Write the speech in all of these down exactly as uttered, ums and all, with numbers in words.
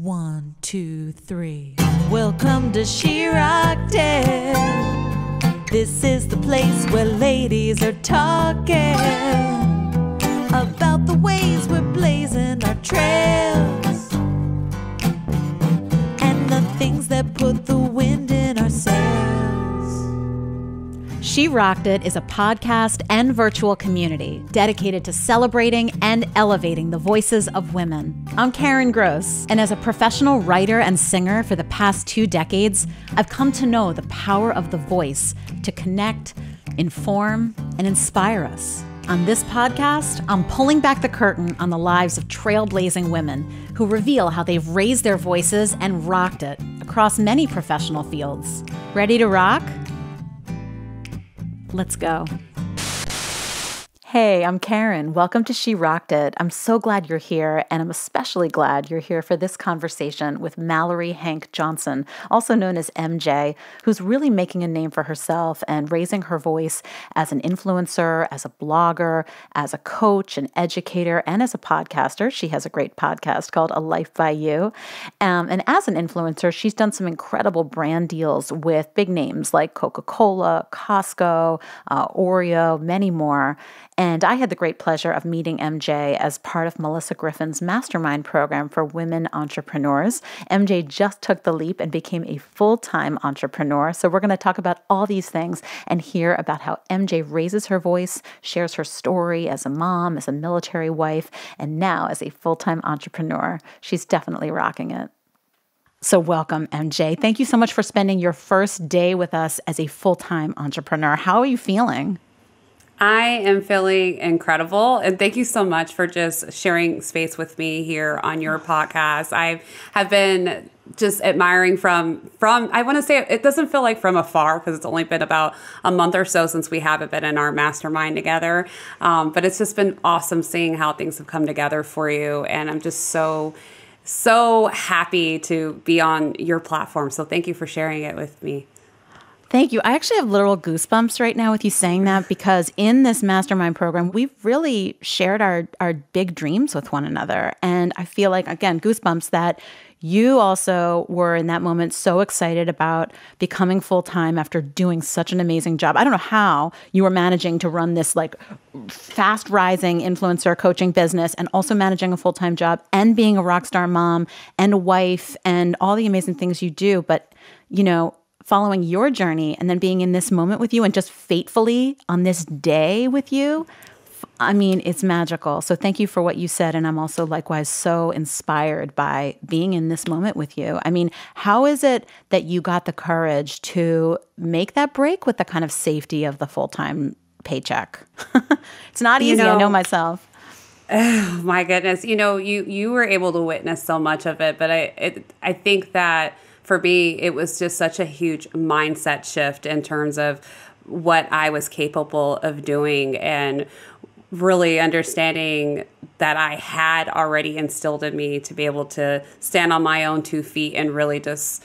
One, two, three. Welcome to She Rocked It. This is the place where ladies are talking about the ways we're blazing our trails and the things that put the wind in our sails. She Rocked It is a podcast and virtual community dedicated to celebrating and elevating the voices of women. I'm Karen Gross, and as a professional writer and singer for the past two decades, I've come to know the power of the voice to connect, inform, and inspire us. On this podcast, I'm pulling back the curtain on the lives of trailblazing women who reveal how they've raised their voices and rocked it across many professional fields. Ready to rock? Let's go. Hey, I'm Karen. Welcome to She Rocked It. I'm so glad you're here, and I'm especially glad you're here for this conversation with Mallory Hank Johnson, also known as M J, who's really making a name for herself and raising her voice as an influencer, as a blogger, as a coach, an educator, and as a podcaster. She has a great podcast called A Life by You. Um, and as an influencer, she's done some incredible brand deals with big names like Coca-Cola, Costco, uh, Oreo, many more. And I had the great pleasure of meeting M J as part of Melissa Griffin's Mastermind Program for Women Entrepreneurs. M J just took the leap and became a full-time entrepreneur. So we're going to talk about all these things and hear about how M J raises her voice, shares her story as a mom, as a military wife, and now as a full-time entrepreneur. She's definitely rocking it. So welcome, M J. Thank you so much for spending your first day with us as a full-time entrepreneur. How are you feeling? I am feeling incredible, and thank you so much for just sharing space with me here on your podcast. I have been just admiring from, from I want to say it, it doesn't feel like from afar, because it's only been about a month or so since we haven't been in our mastermind together. Um, but it's just been awesome seeing how things have come together for you, and I'm just so, so happy to be on your platform. So thank you for sharing it with me. Thank you. I actually have literal goosebumps right now with you saying that, because in this mastermind program, we've really shared our, our big dreams with one another. And I feel like, again, goosebumps that you also were in that moment so excited about becoming full-time after doing such an amazing job. I don't know how you were managing to run this like fast-rising influencer coaching business and also managing a full-time job and being a rock star mom and a wife and all the amazing things you do. But, you know, following your journey and then being in this moment with you and just fatefully on this day with you, I mean, it's magical. So thank you for what you said. And I'm also likewise so inspired by being in this moment with you. I mean, how is it that you got the courage to make that break with the kind of safety of the full-time paycheck? It's not easy. You know, I know myself. Oh, my goodness. You know, you, you were able to witness so much of it, but I, it, I think that for me, it was just such a huge mindset shift in terms of what I was capable of doing and really understanding that I had already instilled in me to be able to stand on my own two feet and really just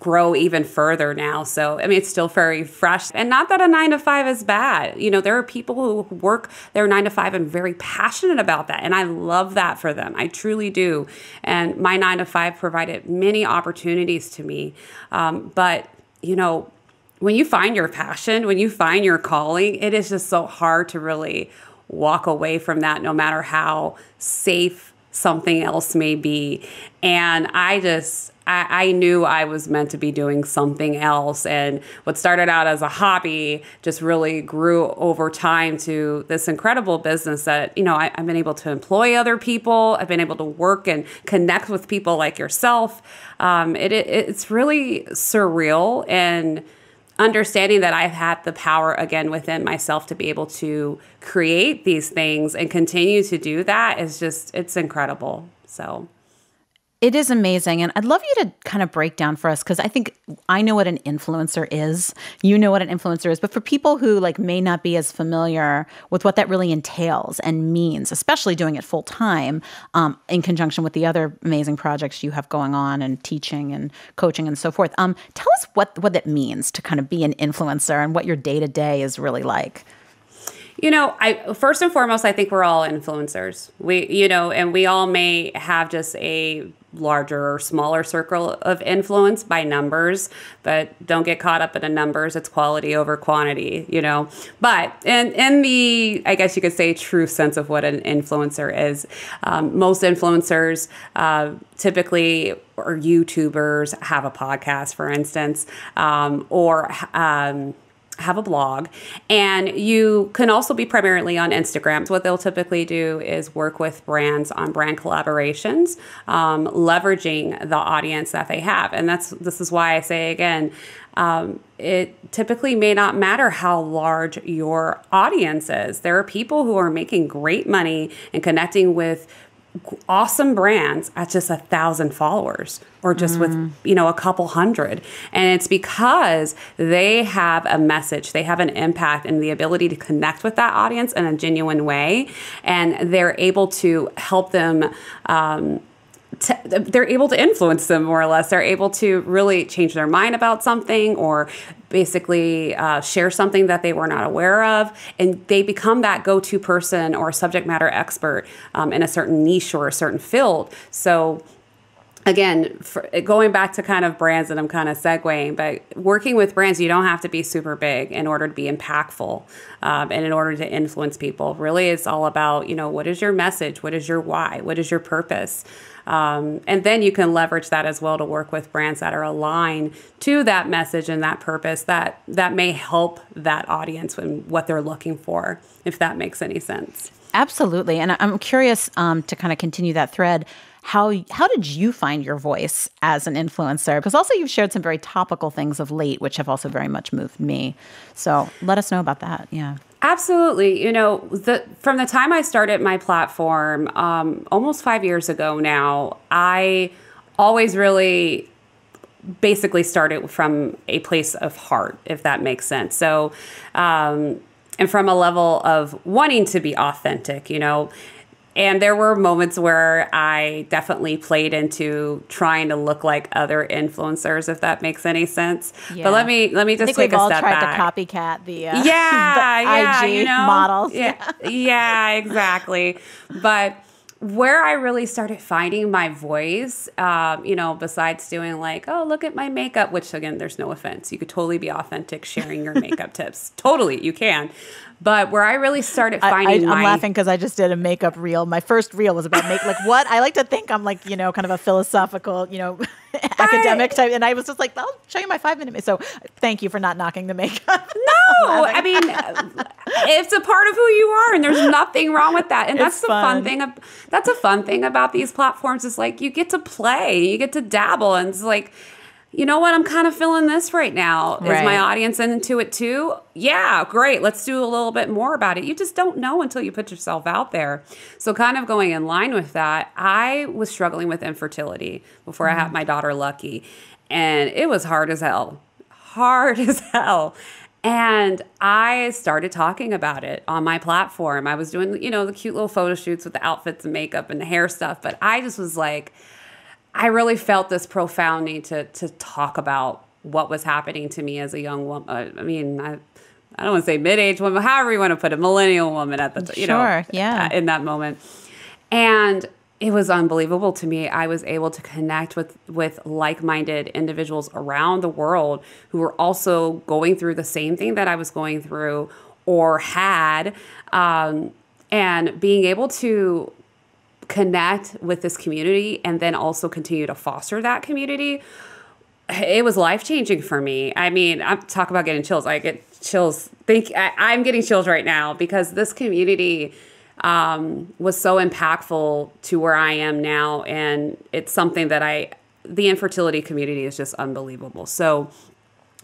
grow even further now. So, I mean, it's still very fresh. And not that a nine to five is bad. You know, there are people who work their nine to five and very passionate about that. And I love that for them. I truly do. And my nine to five provided many opportunities to me. Um, but, you know, when you find your passion, when you find your calling, it is just so hard to really walk away from that, no matter how safe something else may be. And I just... I, I knew I was meant to be doing something else. And what started out as a hobby just really grew over time to this incredible business that, you know, I, I've been able to employ other people. I've been able to work and connect with people like yourself. Um, it, it, it's really surreal, and understanding that I've had the power again within myself to be able to create these things and continue to do that is just, it's incredible. So it is amazing. And I'd love you to kind of break down for us, because I think I know what an influencer is. You know what an influencer is. But for people who like may not be as familiar with what that really entails and means, especially doing it full time um, in conjunction with the other amazing projects you have going on and teaching and coaching and so forth. Um, tell us what, what that means to kind of be an influencer and what your day to day is really like. You know, I first and foremost, I think we're all influencers. We, you know, and we all may have just a larger or smaller circle of influence by numbers, but don't get caught up in the numbers. It's quality over quantity, you know. But in, in the, I guess you could say, true sense of what an influencer is, um, most influencers uh, typically or YouTubers have a podcast, for instance, um, or um, have a blog, and you can also be primarily on Instagram. So what they'll typically do is work with brands on brand collaborations, um, leveraging the audience that they have. And that's, this is why I say again, um, it typically may not matter how large your audience is. There are people who are making great money and connecting with awesome brands at just a thousand followers or just mm. with, you know, a couple hundred. And it's because they have a message, they have an impact, and the ability to connect with that audience in a genuine way. And they're able to help them, um, To, they're able to influence them, more or less. They're able to really change their mind about something, or basically uh, share something that they were not aware of. And they become that go-to person or subject matter expert um, in a certain niche or a certain field. So again, for, going back to kind of brands, and I'm kind of segueing, but working with brands, you don't have to be super big in order to be impactful um, and in order to influence people. Really, it's all about, you know, what is your message? What is your why? What is your purpose? Um, and then you can leverage that as well to work with brands that are aligned to that message and that purpose that, that may help that audience and what they're looking for, if that makes any sense. Absolutely. And I'm curious um, to kind of continue that thread. How, how did you find your voice as an influencer? Because also you've shared some very topical things of late, which have also very much moved me. So let us know about that. Yeah. Absolutely. You know, the, from the time I started my platform, um, almost five years ago now, I always really basically started from a place of heart, if that makes sense. So, um, and from a level of wanting to be authentic, you know. And there were moments where I definitely played into trying to look like other influencers, if that makes any sense. Yeah. But let me let me just I think take we've a all step tried back. To copycat the uh, yeah, the yeah, I G you know? models. Yeah, yeah, exactly. But where I really started finding my voice, um, you know, besides doing like, oh, look at my makeup, which again, there's no offense. You could totally be authentic sharing your makeup tips. Totally, you can. But where I really started finding I, I, my- I'm laughing because I just did a makeup reel. My first reel was about make, like what? I like to think I'm like, you know, kind of a philosophical, you know, academic type. And I was just like, I'll show you my five minute. So thank you for not knocking the makeup. No, I mean, it's a part of who you are, and there's nothing wrong with that. And it's that's the fun, fun thing of- That's a fun thing about these platforms is like you get to play, you get to dabble, and it's like, you know what, I'm kind of feeling this right now. Right. Is my audience into it too? Yeah, great. Let's do a little bit more about it. You just don't know until you put yourself out there. So kind of going in line with that, I was struggling with infertility before mm-hmm. I had my daughter Lucky, and it was hard as hell, hard as hell. And I started talking about it on my platform. I was doing, you know, the cute little photo shoots with the outfits and makeup and the hair stuff. But I just was like, I really felt this profound need to to talk about what was happening to me as a young woman. I mean, I, I don't want to say mid-age woman, however you want to put it, millennial woman at the, you sure, know, yeah. in that moment. And it was unbelievable to me. I was able to connect with, with like-minded individuals around the world who were also going through the same thing that I was going through or had, um, and being able to connect with this community and then also continue to foster that community. It was life-changing for me. I mean, I'm talk about getting chills. I get chills. Think I, I'm getting chills right now because this community Um, was so impactful to where I am now. And it's something that I, the infertility community is just unbelievable. So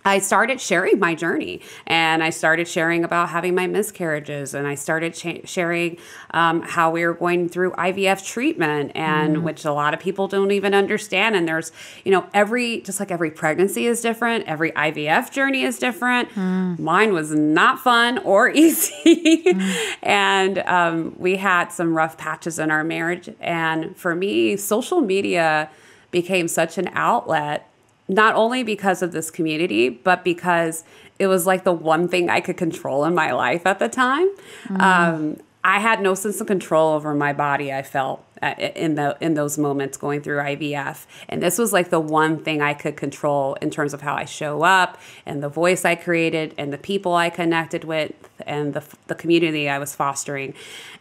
I started sharing my journey, and I started sharing about having my miscarriages, and I started sharing um, how we were going through I V F treatment, and mm. which a lot of people don't even understand. And there's, you know, every, just like every pregnancy is different, every I V F journey is different. Mm. Mine was not fun or easy. mm. And um, we had some rough patches in our marriage. And for me, social media became such an outlet, not only because of this community, but because it was like the one thing I could control in my life at the time. Mm. Um, I had no sense of control over my body, I felt, in the in those moments going through I V F. And this was like the one thing I could control in terms of how I show up and the voice I created and the people I connected with and the, the community I was fostering.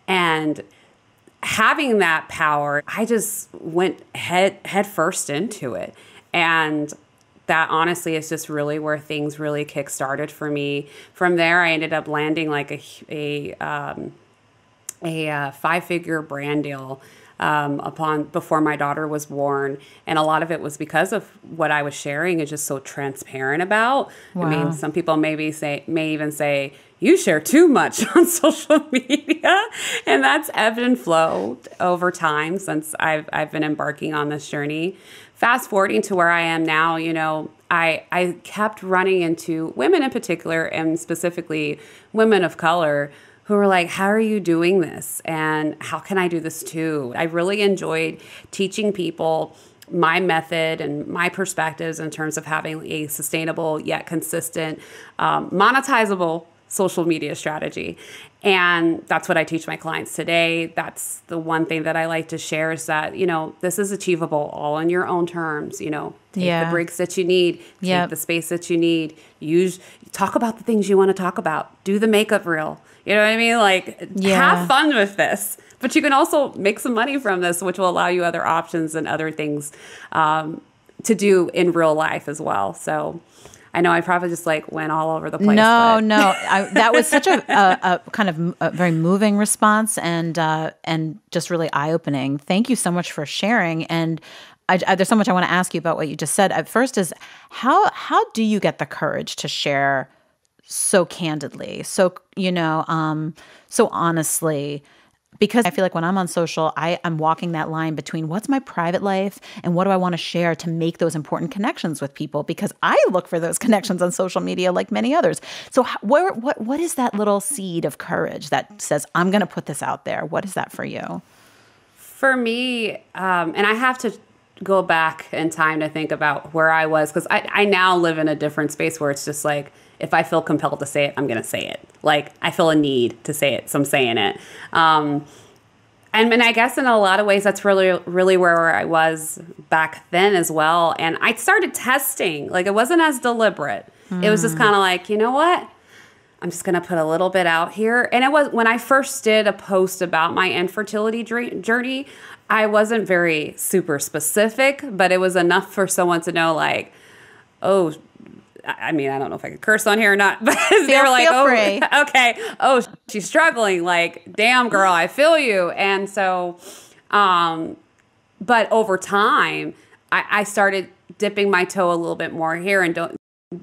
And having that power, I just went head, head first into it. And that honestly is just really where things really kick-started for me. From there, I ended up landing like a, a, um, a uh, five-figure brand deal um, upon before my daughter was born. And a lot of it was because of what I was sharing is just so transparent about. Wow. I mean, some people maybe say, may even say, you share too much on social media. And that's ebbed and flowed over time since I've, I've been embarking on this journey. Fast forwarding to where I am now, you know, I, I kept running into women in particular, and specifically women of color, who were like, how are you doing this? And how can I do this too? I really enjoyed teaching people my method and my perspectives in terms of having a sustainable yet consistent, um, monetizable social media strategy. And that's what I teach my clients today. That's the one thing that I like to share is that, you know, this is achievable all on your own terms. You know, take yeah. the breaks that you need, take yep. the space that you need, use, talk about the things you want to talk about, do the makeup reel. You know what I mean? Like yeah. have fun with this, but you can also make some money from this, which will allow you other options and other things um, to do in real life as well. So I know I probably just like went all over the place. No, no, I, that was such a, a, a kind of a very moving response and uh, and just really eye opening. Thank you so much for sharing. And I, I, there's so much I want to ask you about what you just said. At first, is how how do you get the courage to share so candidly, so you know, um, so honestly? Because I feel like when I'm on social, I, I'm walking that line between what's my private life and what do I want to share to make those important connections with people, because I look for those connections on social media like many others. So where, what, what is that little seed of courage that says, I'm going to put this out there? What is that for you? For me, um, and I have to go back in time to think about where I was, because I, I now live in a different space where it's just like, if I feel compelled to say it, I'm going to say it. Like, I feel a need to say it, so I'm saying it. Um, and, and I guess in a lot of ways, that's really, really where I was back then as well. And I started testing. Like, it wasn't as deliberate. Mm. It was just kind of like, you know what? I'm just going to put a little bit out here. And it was when I first did a post about my infertility journey, I wasn't very super specific, but it was enough for someone to know, like, oh, I mean, I don't know if I could curse on here or not, but feel, they were like, oh, free. okay. Oh, she's struggling. Like, damn girl, I feel you. And so, um, but over time I, I started dipping my toe a little bit more here and don't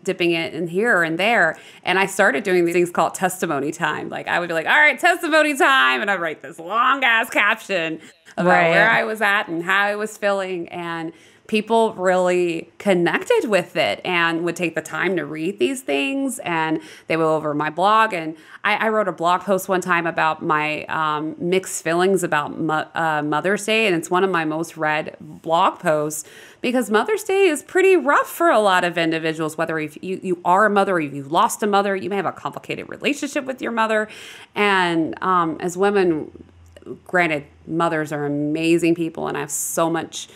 dipping it in here and there. And I started doing these things called testimony time. Like, I would be like, all right, testimony time. And I'd write this long ass caption about right. where I was at and how I was feeling. And people really connected with it and would take the time to read these things, and they were over my blog. And I, I wrote a blog post one time about my um, mixed feelings about mo uh, Mother's Day, and it's one of my most read blog posts because Mother's Day is pretty rough for a lot of individuals, whether if you, you are a mother, or if you've lost a mother, you may have a complicated relationship with your mother. And um, as women, granted, mothers are amazing people, and I have so much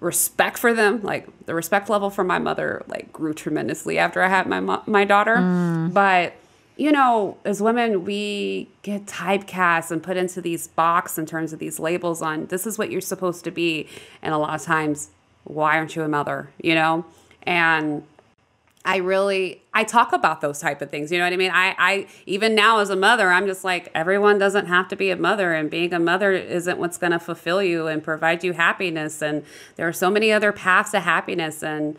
respect for them. Like, the respect level for my mother like grew tremendously after I had my my daughter. Mm. But you know, as women, we get typecast and put into these boxes in terms of these labels on this is what you're supposed to be, and a lot of times, why aren't you a mother? You know, and I really I talk about those type of things. You know what I mean? I I even now as a mother, I'm just like, everyone doesn't have to be a mother, and being a mother isn't what's going to fulfill you and provide you happiness. And there are so many other paths to happiness. And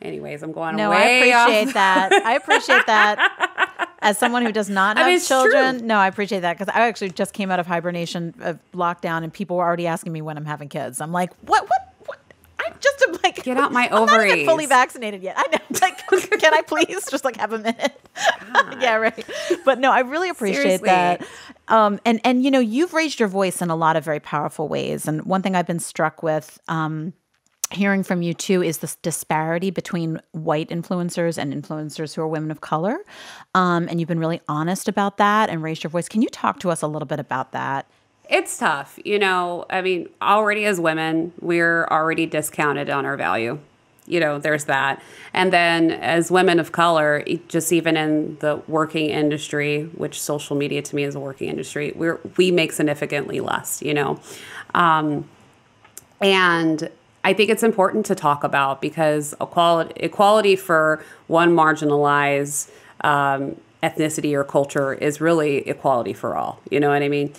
anyways, I'm going no, away. No, I appreciate off. that. I appreciate that. As someone who does not have I mean, children, true. no, I appreciate that, because I actually just came out of hibernation of lockdown, and people were already asking me when I'm having kids. I'm like, what? What? Just to like get out my ovaries. I'm not even fully vaccinated yet. I know. Like, can I please just like have a minute? Yeah, right. But no, I really appreciate Seriously. that. Um, and and you know, you've raised your voice in a lot of very powerful ways. And one thing I've been struck with um, hearing from you too is this disparity between white influencers and influencers who are women of color. Um, and you've been really honest about that and raised your voice. Can you talk to us a little bit about that? It's tough. You know, I mean, already as women, we're already discounted on our value. You know, there's that. And then as women of color, just even in the working industry, which social media to me is a working industry, we're, we make significantly less, you know. Um, and I think it's important to talk about, because equality, equality for one marginalized um, ethnicity or culture is really equality for all. You know what I mean?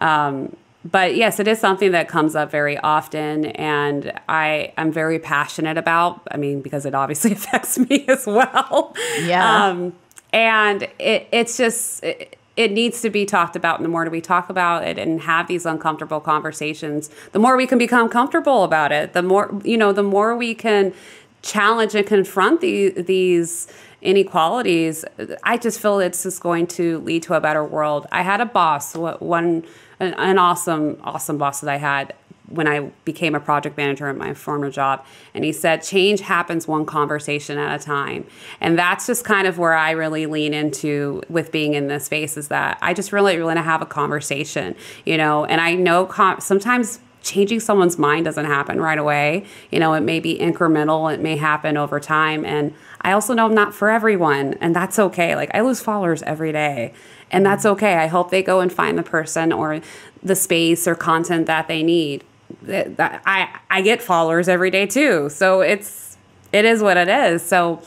Um, but yes, it is something that comes up very often, and I am very passionate about, I mean, because it obviously affects me as well. Yeah. Um, and it, it's just, it, it needs to be talked about. And the more we talk about it and have these uncomfortable conversations, the more we can become comfortable about it, the more, you know, the more we can challenge and confront the, these inequalities. I just feel it's just going to lead to a better world. I had a boss, one, an, an awesome, awesome boss that I had when I became a project manager at my former job. And he said, change happens one conversation at a time. And that's just kind of where I really lean into with being in this space, is that I just really, really want to have a conversation, you know, and I know com sometimes changing someone's mind doesn't happen right away. You know, it may be incremental. It may happen over time. And I also know I'm not for everyone, and that's okay. Like, I lose followers every day, and that's okay. I hope they go and find the person or the space or content that they need. I, I get followers every day too. So it's, it is what it is. So,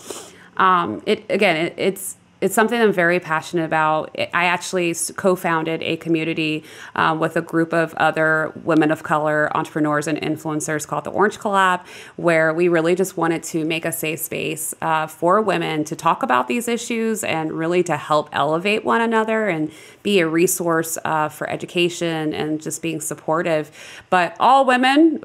um, it, again, it, it's, it's something I'm very passionate about. I actually co-founded a community uh, with a group of other women of color entrepreneurs and influencers called The Orange Collab, where we really just wanted to make a safe space uh, for women to talk about these issues and really to help elevate one another and be a resource uh, for education and just being supportive. But all women,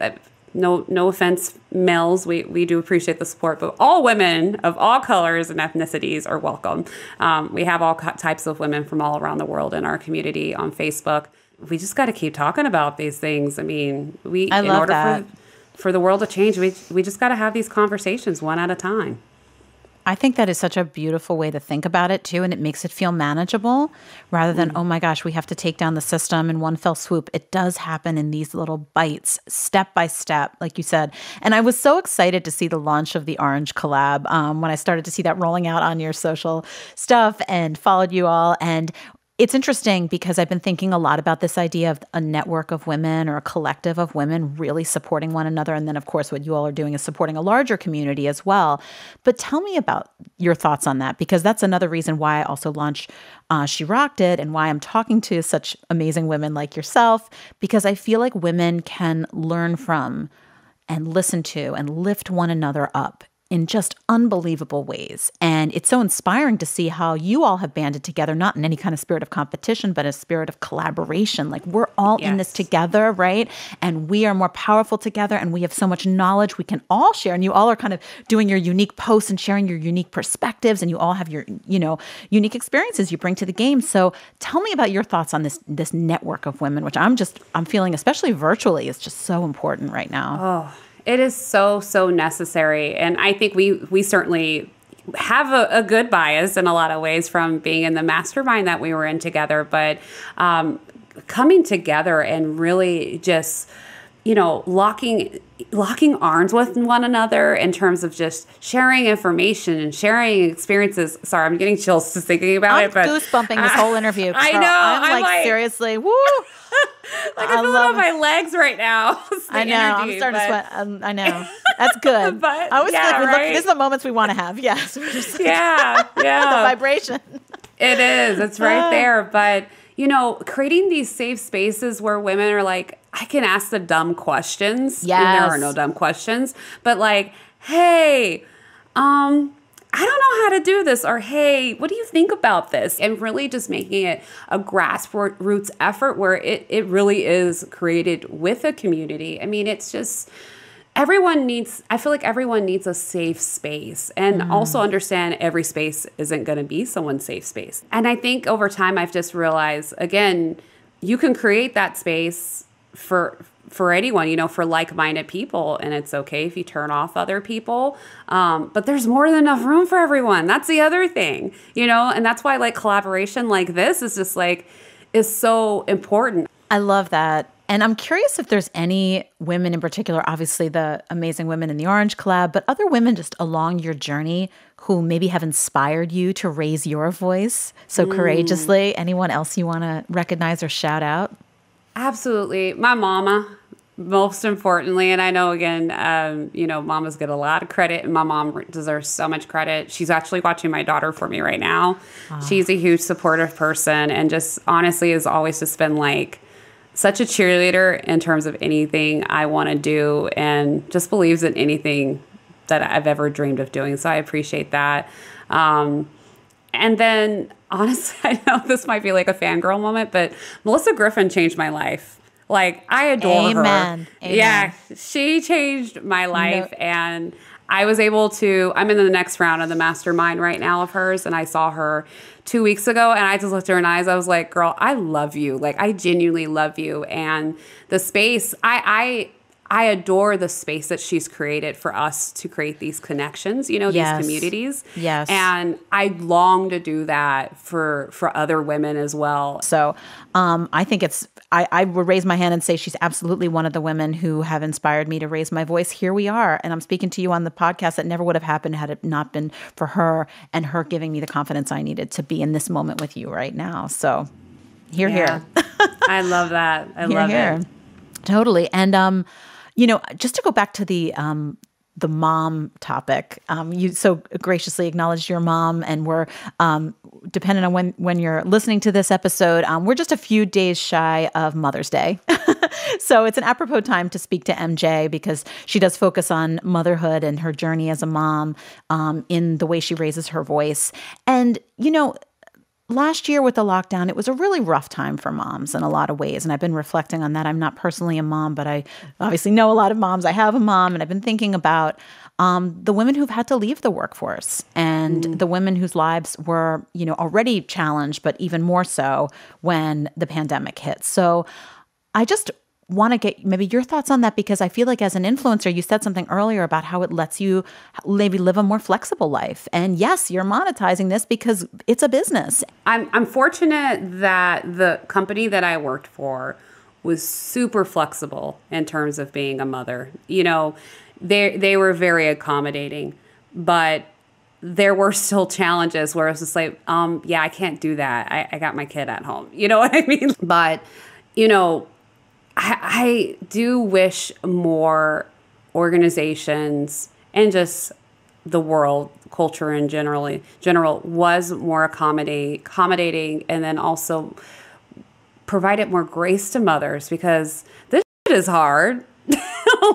no, no offense, males, we, we do appreciate the support, but all women of all colors and ethnicities are welcome. Um, we have all types of women from all around the world in our community on Facebook. We just got to keep talking about these things. I mean, we, I love in order that. For, for the world to change, we, we just got to have these conversations one at a time. I think that is such a beautiful way to think about it too, and it makes it feel manageable rather than, mm-hmm. oh my gosh, we have to take down the system in one fell swoop. It does happen in these little bites, step by step, like you said. And I was so excited to see the launch of the Orange Collab um, when I started to see that rolling out on your social stuff and followed you all. And it's interesting because I've been thinking a lot about this idea of a network of women or a collective of women really supporting one another. And then, of course, what you all are doing is supporting a larger community as well. But tell me about your thoughts on that, because that's another reason why I also launched uh, She Rocked It, and why I'm talking to such amazing women like yourself, because I feel like women can learn from and listen to and lift one another up in just unbelievable ways. And it's so inspiring to see how you all have banded together, not in any kind of spirit of competition, but a spirit of collaboration. Like, we're all yes. in this together, right? And we are more powerful together, and we have so much knowledge we can all share. And you all are kind of doing your unique posts and sharing your unique perspectives, and you all have your, you know, unique experiences you bring to the game. So tell me about your thoughts on this, this network of women, which I'm just, I'm feeling, especially virtually, is just so important right now. Oh. It is so, so necessary. And I think we we certainly have a, a good bias in a lot of ways from being in the mastermind that we were in together. But um, coming together and really just, you know, locking locking arms with one another in terms of just sharing information and sharing experiences. Sorry, I'm getting chills just thinking about I'm it. I'm goosebumping uh, this whole interview. I know. I'm, I'm like, like, seriously, woo. Like, I, I feel on my legs right now. I know. Energy, I'm starting but... to sweat. Um, I know. That's good. But, I always yeah, feel like right? look, these are the moments we want to have. Yes. Just, yeah. Yeah. The vibration. It is. It's right there. But, you know, creating these safe spaces where women are like, I can ask the dumb questions. Yeah. I mean, there are no dumb questions. But like, hey, um, I don't know how to do this, or hey, what do you think about this? And really just making it a grassroots effort where it, it really is created with a community. I mean, it's just everyone needs, I feel like everyone needs a safe space, and mm. also understand every space isn't going to be someone's safe space. And I think over time, I've just realized, again, you can create that space for for anyone, you know, for like-minded people. And it's okay if you turn off other people. Um, but there's more than enough room for everyone. That's the other thing, you know, and that's why like collaboration like this is just like, is so important. I love that. And I'm curious if there's any women in particular, obviously the amazing women in the Orange Collab, but other women just along your journey who maybe have inspired you to raise your voice so mm. courageously. Anyone else you want to recognize or shout out? Absolutely. My mama, most importantly. And I know, again, um, you know, mamas get a lot of credit, and my mom deserves so much credit. She's actually watching my daughter for me right now. Oh. She's a huge supportive person, and just honestly has always just been like such a cheerleader in terms of anything I want to do, and just believes in anything that I've ever dreamed of doing. So I appreciate that. Um, and then honestly, I know this might be like a fangirl moment, but Melissa Griffin changed my life. Like, I adore Amen. her. Amen. Yeah, she changed my life. No. And I was able to, I'm in the next round of the mastermind right now of hers. And I saw her two weeks ago, and I just looked her in the eyes. I was like, girl, I love you. Like, I genuinely love you. And the space, I, I, I adore the space that she's created for us to create these connections, you know, yes. these communities. Yes. And I long to do that for, for other women as well. So um, I think it's, I, I would raise my hand and say she's absolutely one of the women who have inspired me to raise my voice. Here we are. And I'm speaking to you on the podcast that never would have happened had it not been for her and her giving me the confidence I needed to be in this moment with you right now. So here, yeah. here. I love that. I here, love here. it. Totally. And, um, you know, just to go back to the, um, the mom topic, um, you so graciously acknowledged your mom, and we're, um, depending on when, when you're listening to this episode, um, we're just a few days shy of Mother's Day. So it's an apropos time to speak to M J, because she does focus on motherhood and her journey as a mom, um, in the way she raises her voice. And, you know, last year with the lockdown, it was a really rough time for moms in a lot of ways. And I've been reflecting on that. I'm not personally a mom, but I obviously know a lot of moms. I have a mom, and I've been thinking about um, the women who've had to leave the workforce, and mm. the women whose lives were, you know, already challenged, but even more so when the pandemic hit. So I just want to get maybe your thoughts on that, because I feel like as an influencer, you said something earlier about how it lets you maybe live a more flexible life. And yes, you're monetizing this because it's a business. I'm, I'm fortunate that the company that I worked for was super flexible in terms of being a mother. You know, they, they were very accommodating, but there were still challenges where I was just like, um, yeah, I can't do that. I, I got my kid at home. You know what I mean? But, you know, I, I do wish more organizations and just the world culture in generally general was more accommodate, accommodating, and then also provided more grace to mothers, because this shit is hard.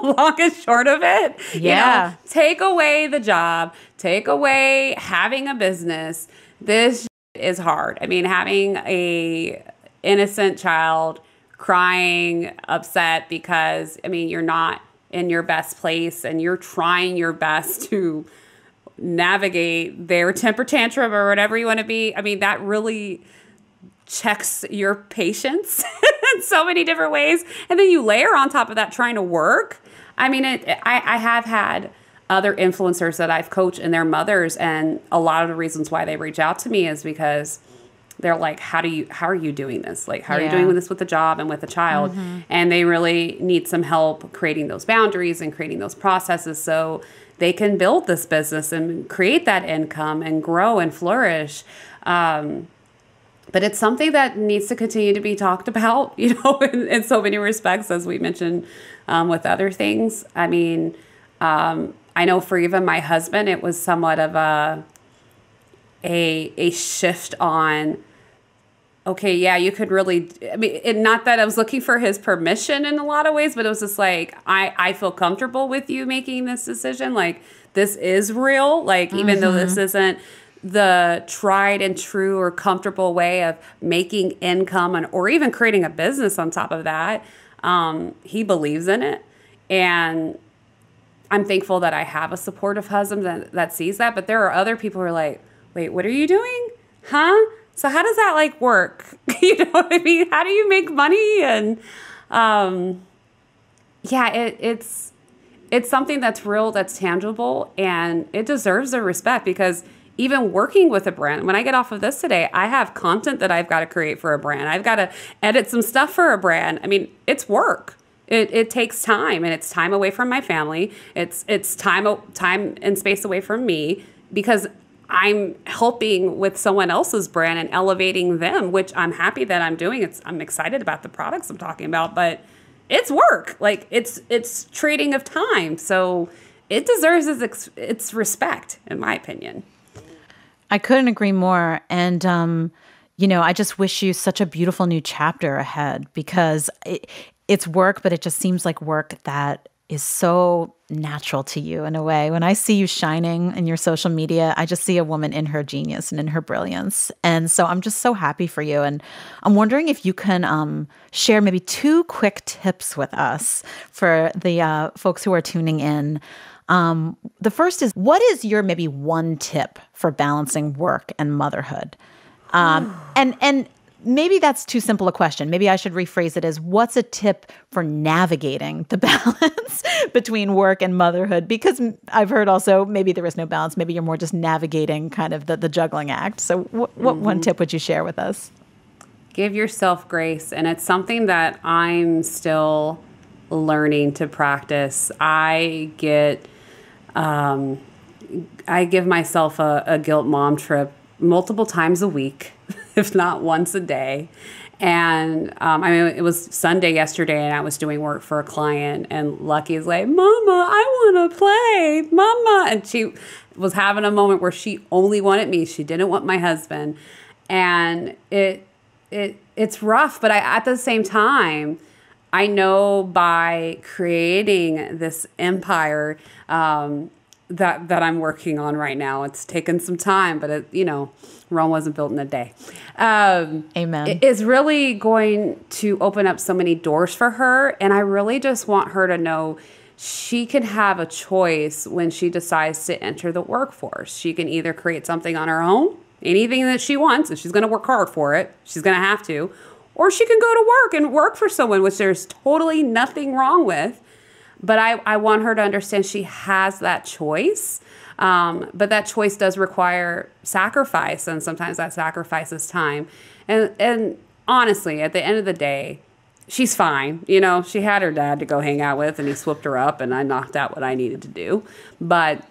Long and short of it. Yeah. You know, take away the job, take away having a business. This shit is hard. I mean, having a innocent child crying, upset because, I mean, you're not in your best place and you're trying your best to navigate their temper tantrum or whatever you want to be. I mean, that really checks your patience in so many different ways. And then you layer on top of that trying to work. I mean, it, I, I have had other influencers that I've coached and their mothers, and a lot of the reasons why they reach out to me is because they're like, how do you, how are you doing this? Like, how are yeah. you doing this with the job and with the child? Mm-hmm. And they really need some help creating those boundaries and creating those processes so they can build this business and create that income and grow and flourish. Um, but it's something that needs to continue to be talked about, you know, in, in so many respects, as we mentioned, um, with other things. I mean, um, I know for even my husband, it was somewhat of a, a, a shift on, okay, yeah, you could really, I mean, it, not that I was looking for his permission in a lot of ways, but it was just like, I, I feel comfortable with you making this decision. Like, this is real. Like, mm-hmm. even though this isn't the tried and true or comfortable way of making income and, or even creating a business on top of that, um, he believes in it. And I'm thankful that I have a supportive husband that, that sees that. But there are other people who are like, wait, what are you doing? Huh? So how does that like work? You know what I mean? How do you make money? And um, yeah, it, it's it's something that's real, that's tangible, and it deserves the respect, because even working with a brand, when I get off of this today, I have content that I've got to create for a brand. I've got to edit some stuff for a brand. I mean, it's work. It, it takes time, and it's time away from my family. It's it's time time and space away from me, because I'm helping with someone else's brand and elevating them, which I'm happy that I'm doing. It's I'm excited about the products I'm talking about, but it's work. Like it's it's trading of time. So it deserves its its respect, in my opinion. I couldn't agree more. And, um, you know, I just wish you such a beautiful new chapter ahead, because it, it's work, but it just seems like work that is so natural to you in a way. When I see you shining in your social media, I just see a woman in her genius and in her brilliance. And so I'm just so happy for you. And I'm wondering if you can um, share maybe two quick tips with us for the uh, folks who are tuning in. Um, the first is, what is your maybe one tip for balancing work and motherhood? Um, and, and maybe that's too simple a question. Maybe I should rephrase it as, what's a tip for navigating the balance between work and motherhood? Because I've heard also maybe there is no balance. Maybe you're more just navigating kind of the, the juggling act. So wh what mm-hmm. one tip would you share with us? Give yourself grace. And it's something that I'm still learning to practice. I get... Um, I give myself a, a guilt mom trip multiple times a week, if not once a day. And um, I mean, it was Sunday yesterday, and I was doing work for a client, and Lucky's like, "Mama, I want to play, Mama." And she was having a moment where she only wanted me. She didn't want my husband. And it, it, it's rough, but I, at the same time, I know by creating this empire um, that that I'm working on right now, it's taken some time, but it, you know, Rome wasn't built in a day. Um, Amen. It is really going to open up so many doors for her, and I really just want her to know she can have a choice when she decides to enter the workforce. She can either create something on her own, anything that she wants, and she's going to work hard for it. She's going to have to. Or she can go to work and work for someone, which there's totally nothing wrong with. But I, I want her to understand she has that choice. Um, but that choice does require sacrifice. And sometimes that sacrifice is time. And, and honestly, at the end of the day, she's fine. You know, she had her dad to go hang out with, and he swooped her up, and I knocked out what I needed to do. But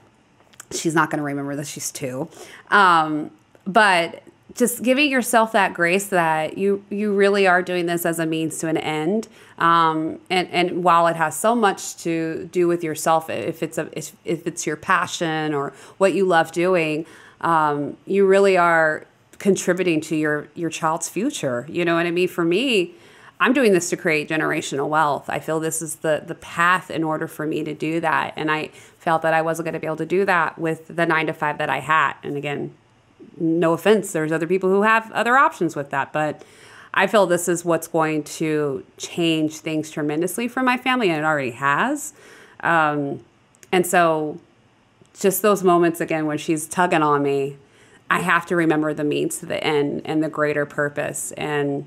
she's not going to remember that she's two. Um, but... Just giving yourself that grace that you you really are doing this as a means to an end, um, and and while it has so much to do with yourself, if it's a if, if it's your passion or what you love doing, um, you really are contributing to your your child's future. You know what I mean? For me, I'm doing this to create generational wealth. I feel this is the the path in order for me to do that, and I felt that I wasn't going to be able to do that with the nine to five that I had. And again, no offense, there's other people who have other options with that, but I feel this is what's going to change things tremendously for my family, and it already has. Um, and so just those moments, again, when she's tugging on me, I have to remember the means to the end and the greater purpose. And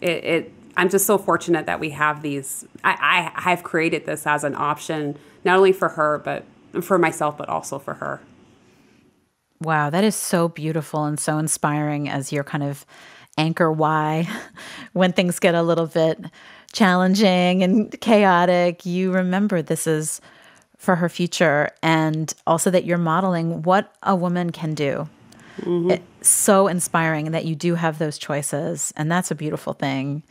it, it I'm just so fortunate that we have these. I, I have created this as an option, not only for her, but for myself, but also for her. Wow, that is so beautiful and so inspiring as your kind of anchor why. When things get a little bit challenging and chaotic, you remember this is for her future, and also that you're modeling what a woman can do. Mm-hmm. It's so inspiring that you do have those choices, and that's a beautiful thing.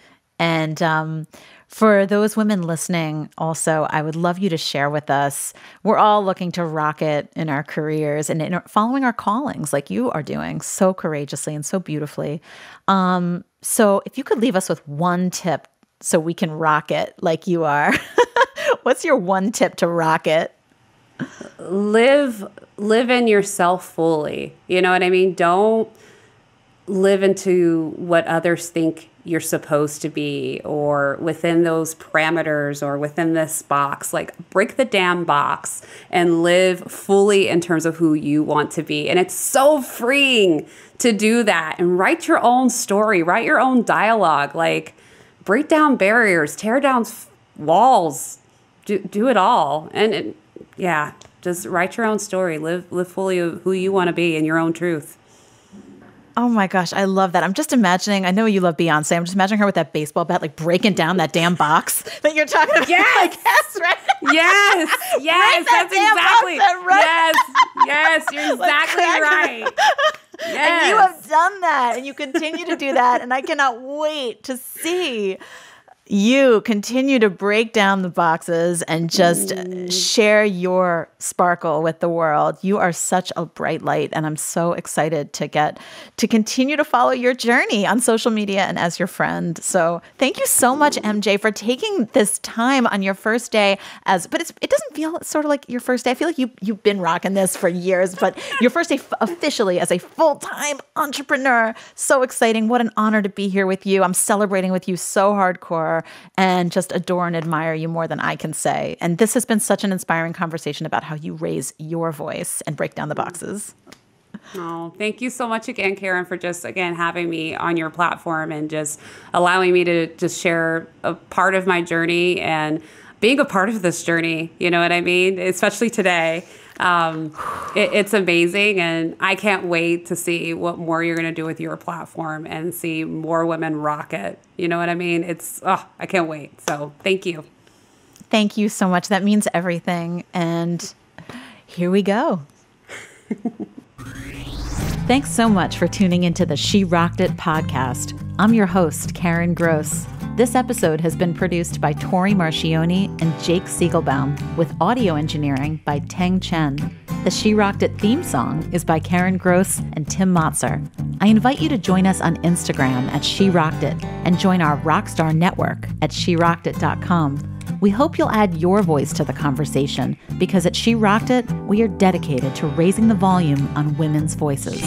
And um, for those women listening also, I would love you to share with us. We're all looking to rocket in our careers and in our, following our callings like you are doing so courageously and so beautifully. Um, so if you could leave us with one tip so we can rocket like you are, what's your one tip to rocket? Live, live in yourself fully. You know what I mean? Don't live into what others think you're supposed to be, or within those parameters, or within this box. Like, break the damn box and live fully in terms of who you want to be. And it's so freeing to do that, and write your own story, write your own dialogue, like break down barriers, tear down walls, do do it all. And it, yeah, just write your own story. Live live fully of who you want to be and your own truth. Oh my gosh, I love that. I'm just imagining, I know you love Beyonce. I'm just imagining her with that baseball bat, like breaking down that damn box that you're talking about. Yes, yes, right? Yes, yes, that's exactly. That right? Yes, yes, you're exactly like, right. Yes. And you have done that, and you continue to do that, and I cannot wait to see you continue to break down the boxes and just mm. share your sparkle with the world. You are such a bright light, and I'm so excited to get to continue to follow your journey on social media and as your friend. So thank you so much, M J, for taking this time on your first day. As but it's, it doesn't feel sort of like your first day. I feel like you, you've been rocking this for years, but your first day f officially as a full-time entrepreneur. So exciting. What an honor to be here with you. I'm celebrating with you so hardcore. And just adore and admire you more than I can say. And this has been such an inspiring conversation about how you raise your voice and break down the boxes. Oh, thank you so much again, Karen, for just, again, having me on your platform and just allowing me to just share a part of my journey and being a part of this journey. You know what I mean? Especially today. Um, it, it's amazing, and I can't wait to see what more you're going to do with your platform and see more women rock it. You know what I mean? It's, oh, I can't wait. So thank you. Thank you so much. That means everything. And here we go. Thanks so much for tuning into the She Rocked It podcast. I'm your host, Karen Gross. This episode has been produced by Tori Marcioni and Jake Siegelbaum, with audio engineering by Tang Chen. The She Rocked It theme song is by Karen Gross and Tim Motzer. I invite you to join us on Instagram at She Rocked It and join our Rockstar Network at she rocked it dot com. We hope you'll add your voice to the conversation, because at She Rocked It, we are dedicated to raising the volume on women's voices.